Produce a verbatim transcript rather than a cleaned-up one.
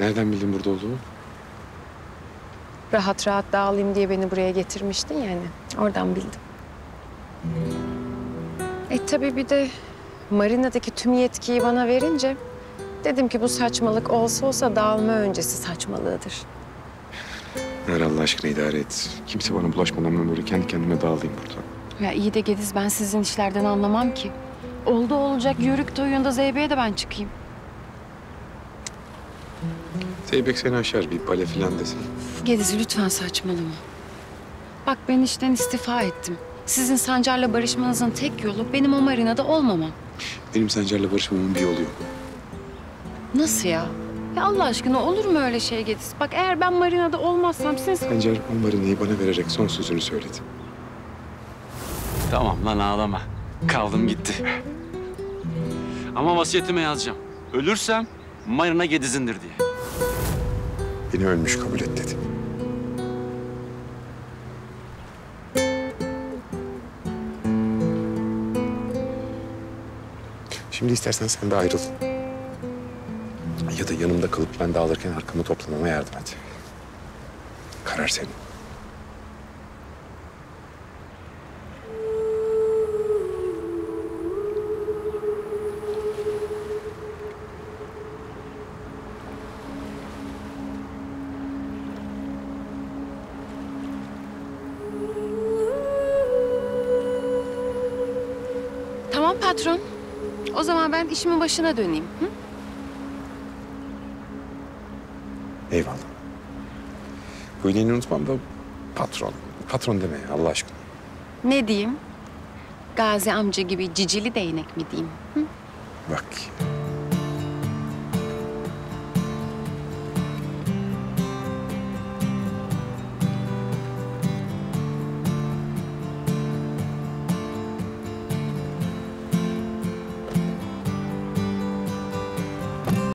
Nereden bildin burada olduğumu? Rahat rahat dağılayım diye beni buraya getirmiştin yani. Oradan bildim. E tabii bir de Marina'daki tüm yetkiyi bana verince dedim ki bu saçmalık olsa olsa dağılma öncesi saçmalığıdır. Ver Allah aşkına idare et. Kimse bana bulaşmadan ben böyle kendi kendime dağılayım buradan. Ya iyi de Gediz, ben sizin işlerden anlamam ki. Oldu olacak yörük toyunda Zeybek'e de ben çıkayım. Zeybek seni aşar, bir pale filan desin. Gediz lütfen saçmalama. Bak ben işten istifa ettim. Sizin Sancar'la barışmanızın tek yolu benim o Marina'da olmamam. Benim Sancar'la barışmamın bir yolu yok. Nasıl ya? Ya Allah aşkına olur mu öyle şey Gediz? Bak eğer ben Marina'da olmazsam siz... Sancar o Marina'yı bana vererek son sözünü söyledi. Tamam lan ağlama. Kaldım gitti. Ama vasiyetime yazacağım. Ölürsem Marina Gediz'indir diye. Beni ölmüş kabul et dedi. Şimdi istersen sen de ayrıl. Ya da yanımda kalıp ben dağılırken arkamı toplamama yardım et. Karar senin. Tamam patron. O zaman ben işimin başına döneyim. Hı? Eyvallah. Bu iyiliğini unutmam da patron. Patron deme ya, Allah aşkına. Ne diyeyim? Gazi amca gibi cicili değnek mi diyeyim? Hı? Bak.